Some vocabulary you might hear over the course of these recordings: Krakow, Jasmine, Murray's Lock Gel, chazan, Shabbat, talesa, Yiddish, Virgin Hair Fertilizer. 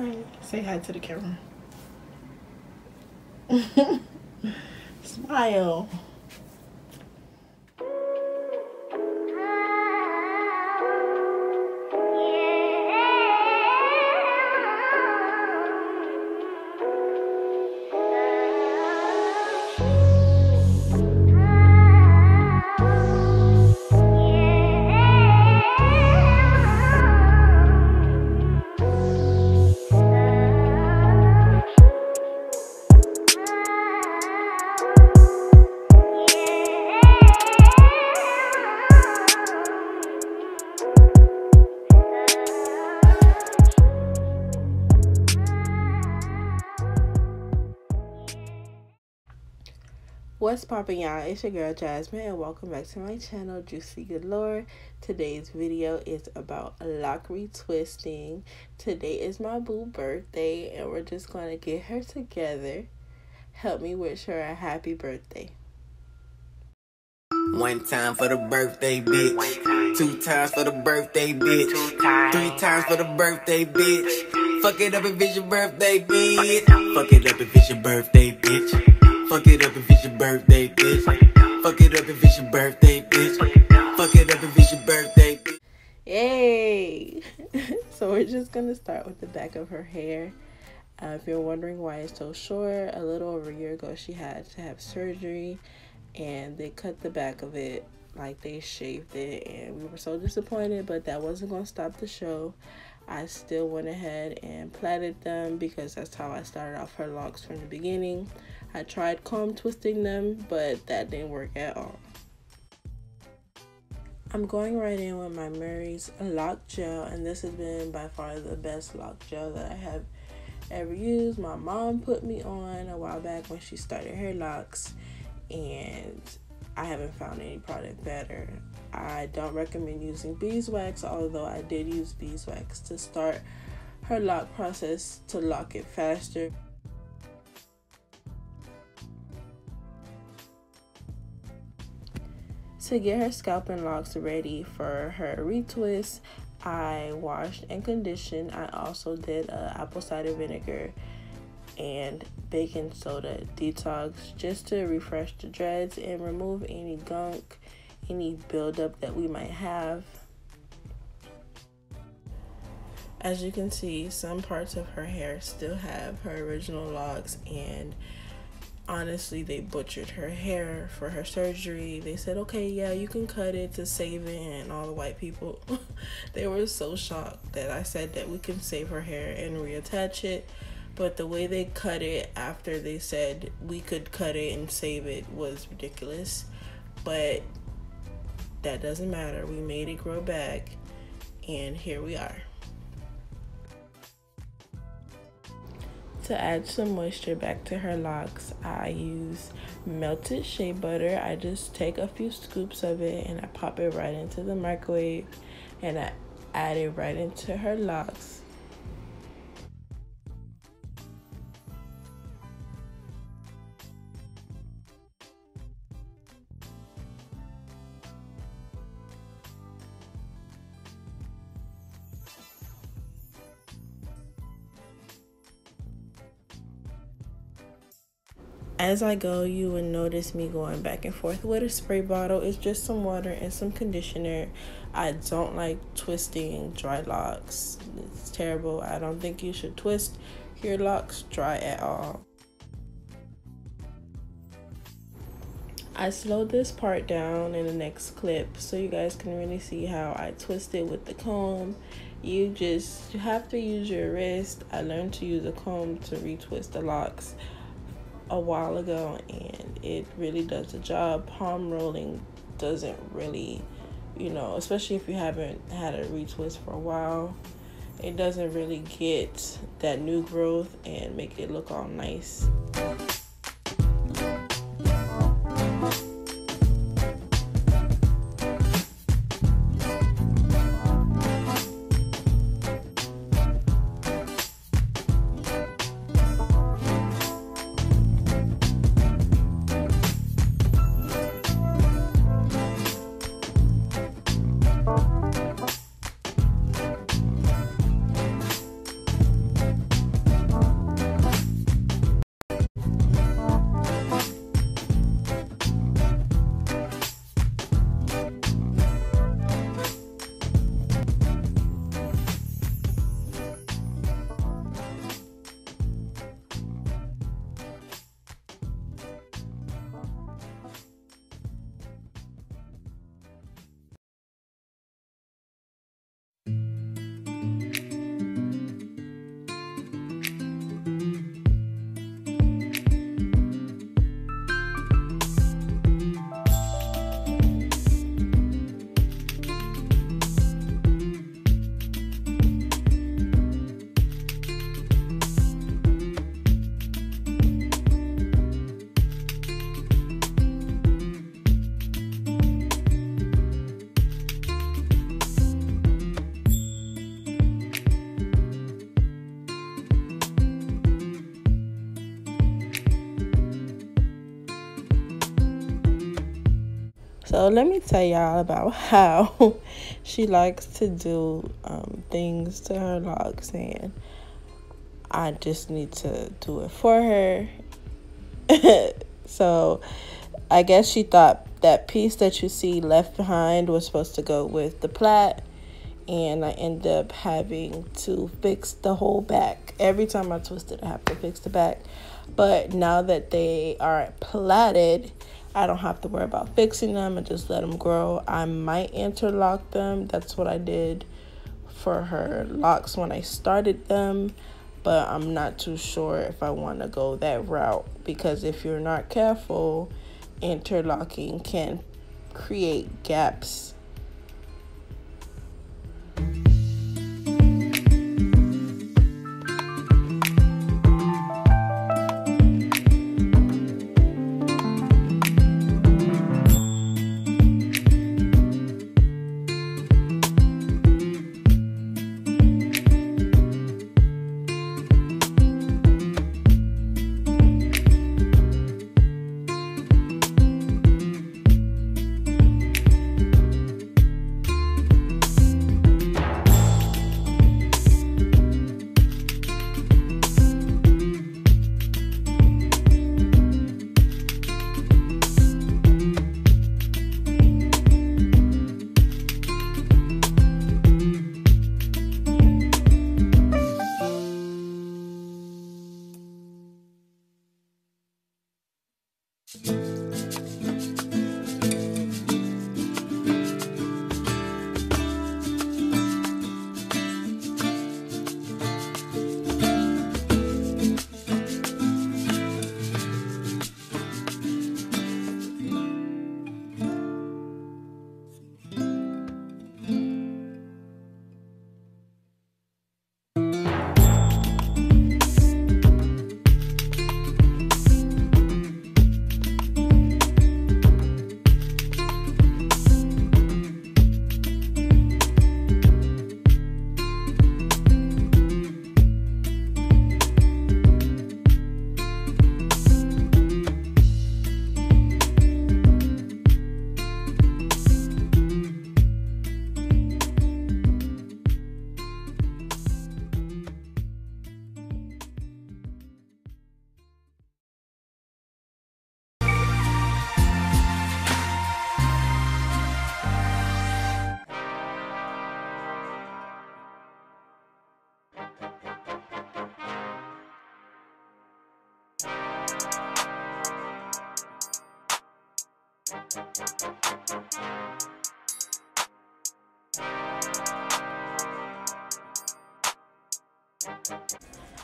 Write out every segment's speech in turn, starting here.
Hi. Say hi to the camera. Smile. What's poppin', y'all? It's your girl Jasmine and welcome back to my channel, Juicy Galore. Today's video is about lock retwisting. Today is my boo birthday and we're just gonna get her together. Help me wish her a happy birthday. One time for the birthday, bitch. Two times for the birthday, bitch. Three times for the birthday, bitch. Fuck it up if it's your birthday, bitch. Fuck it up if it's your birthday, bitch. Fuck it up if it's your birthday, bitch. Fuck it up if it's your birthday, bitch. Fuck it up if it's your birthday, bitch. Yay! So we're just gonna start with the back of her hair. If you're wondering why it's so short, a little over a year ago she had to have surgery and they cut the back of it, like they shaved it, and we were so disappointed, but that wasn't gonna stop the show. I still went ahead and plaited them because that's how I started off her locks from the beginning. I tried comb twisting them, but that didn't work at all. I'm going right in with my Murray's Lock Gel, and this has been by far the best lock gel that I have ever used. My mom put me on a while back when she started her locks, and I haven't found any product better. I don't recommend using beeswax, although I did use beeswax to start her lock process to lock it faster. To get her scalp and locks ready for her retwist, I washed and conditioned. I also did apple cider vinegar and baking soda detox just to refresh the dreads and remove any gunk, any buildup that we might have. As you can see, some parts of her hair still have her original locks, and honestly, they butchered her hair for her surgery. They said, okay, yeah, you can cut it to save it, and all the white people, they were so shocked that I said that we can save her hair and reattach it. But the way they cut it after they said we could cut it and save it was ridiculous. But that doesn't matter. We made it grow back, and here we are. To add some moisture back to her locks, I use melted shea butter. I just take a few scoops of it and I pop it right into the microwave, and I add it right into her locks. As I go, you will notice me going back and forth with a spray bottle. It's just some water and some conditioner. I don't like twisting dry locks. It's terrible. I don't think you should twist your locks dry at all. I slowed this part down in the next clip so you guys can really see how I twist it with the comb. You have to use your wrist. I learned to use a comb to retwist the locks a while ago, and it really does the job. Palm rolling doesn't really, you know, especially if you haven't had a retwist for a while, it doesn't really get that new growth and make it look all nice. So let me tell y'all about how she likes to do things to her locks, and I just need to do it for her. So I guess she thought that piece that you see left behind was supposed to go with the plait, and I end up having to fix the whole back. Every time I twist it, I have to fix the back. But now that they are plaited, I don't have to worry about fixing them and just let them grow. I might interlock them. That's what I did for her locks when I started them, but I'm not too sure if I want to go that route, because if you're not careful, interlocking can create gaps.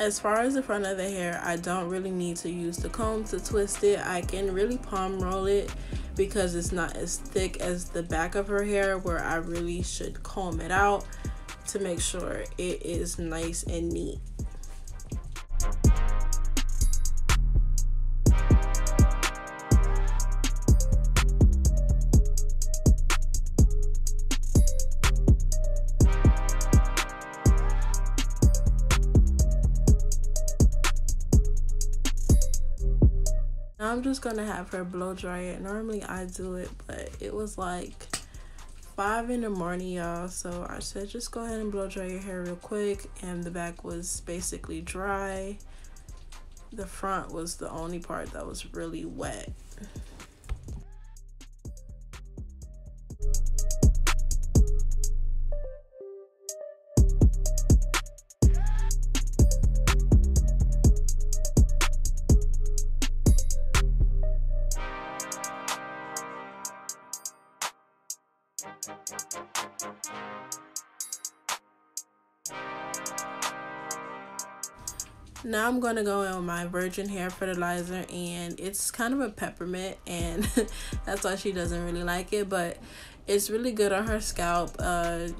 As far as the front of the hair, I don't really need to use the comb to twist it. I can really palm roll it because it's not as thick as the back of her hair, where I really should comb it out to make sure it is nice and neat. I'm just gonna have her blow dry it. Normally I do it, but it was like 5 in the morning, y'all, so I said just go ahead and blow dry your hair real quick, and the back was basically dry. The front was the only part that was really wet. Now I'm gonna go in with my Virgin Hair Fertilizer, and it's kind of a peppermint, and that's why she doesn't really like it, but it's really good on her scalp. I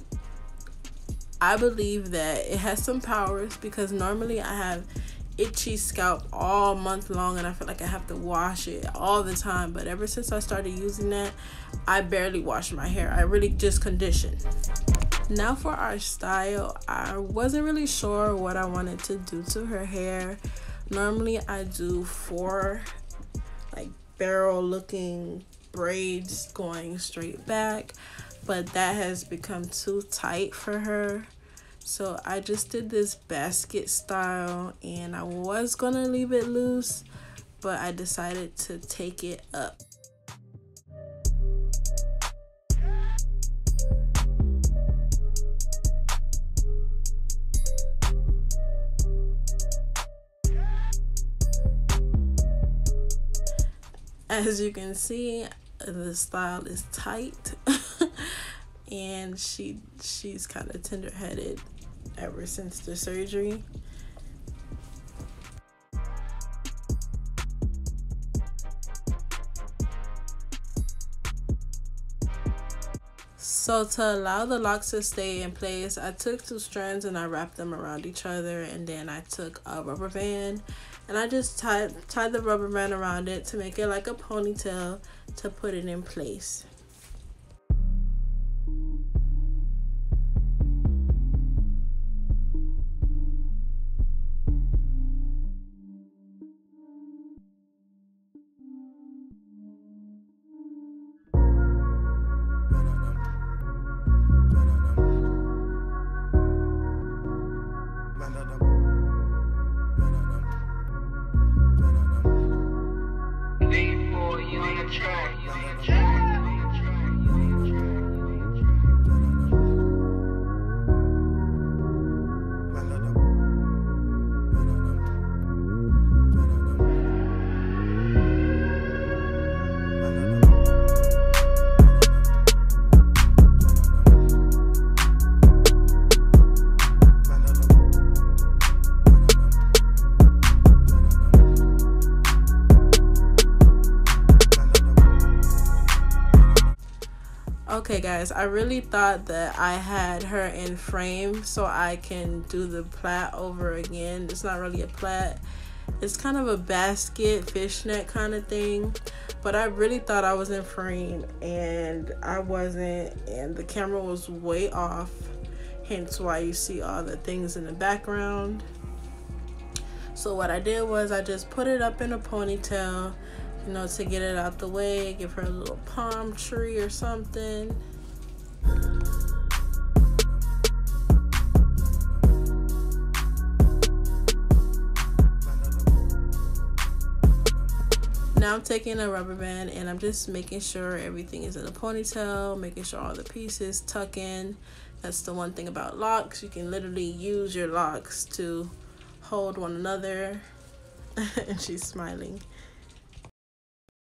believe that it has some powers, because normally I have itchy scalp all month long and I feel like I have to wash it all the time, but ever since I started using that, I barely wash my hair. I really just condition. Now for our style, I wasn't really sure what I wanted to do to her hair. Normally I do 4 like barrel looking braids going straight back, but that has become too tight for her. So I just did this basket style, and I was gonna leave it loose, but I decided to take it up. As you can see, the style is tight and she's kind of tender-headed ever since the surgery. So to allow the locks to stay in place, I took two strands and I wrapped them around each other, and then I took a rubber band and I just tied the rubber band around it to make it like a ponytail to put it in place. Okay guys, I really thought that I had her in frame so I can do the plait over again. It's not really a plait, it's kind of a basket fishnet kind of thing, but I really thought I was in frame and I wasn't, and the camera was way off, hence why you see all the things in the background. So what I did was I just put it up in a ponytail, you know, to get it out the way, give her a little palm tree or something. Now I'm taking a rubber band and I'm just making sure everything is in a ponytail, making sure all the pieces tuck in. That's the one thing about locks, you can literally use your locks to hold one another. And she's smiling.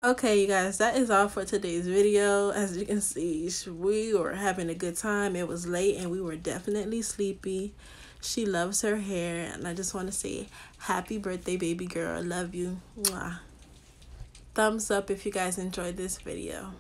Okay you guys, that is all for today's video. As you can see, we were having a good time. It was late and we were definitely sleepy. She loves her hair, and I just want to say happy birthday, baby girl. I love you. Mwah. Thumbs up if you guys enjoyed this video.